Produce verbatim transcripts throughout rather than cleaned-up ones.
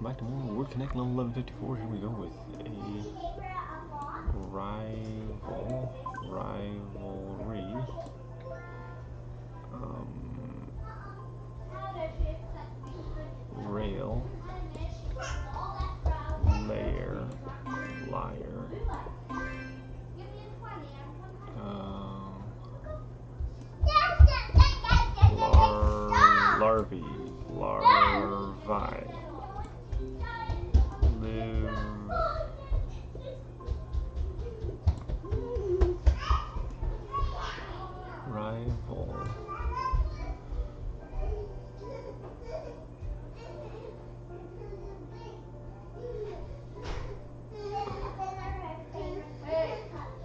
welcome back to more Word Connect level eleven fifty-four. Here we go with a rival rivalry. Um, rail, layer, liar. Um, lar larvae, larvae. Rival.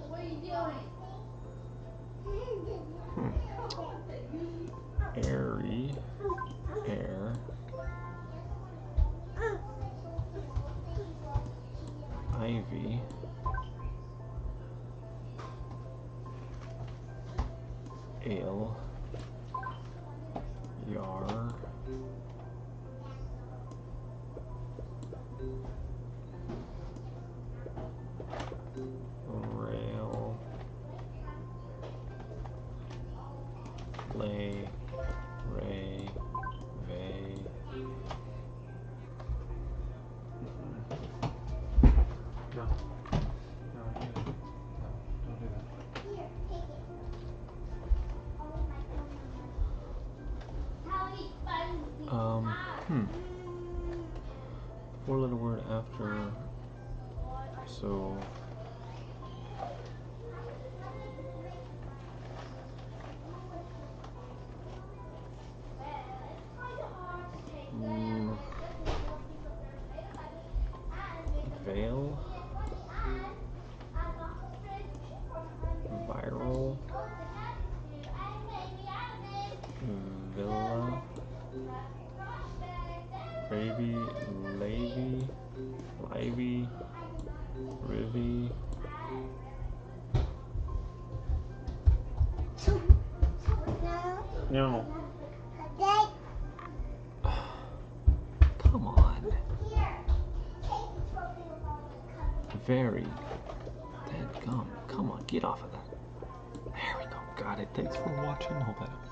What are you doing? Hmm. Airy, air. Ivy. Ale, yar, rail, lay, ray, vey, no. Um, hmm. Four letter word after. So. Mm. Veil. Viral. Villa. Baby, Lady, Livy, Rivy, no. Come on. Very. Dead gum. Come on, get off of that. There we go. Got it. Thanks for watching. Hope that.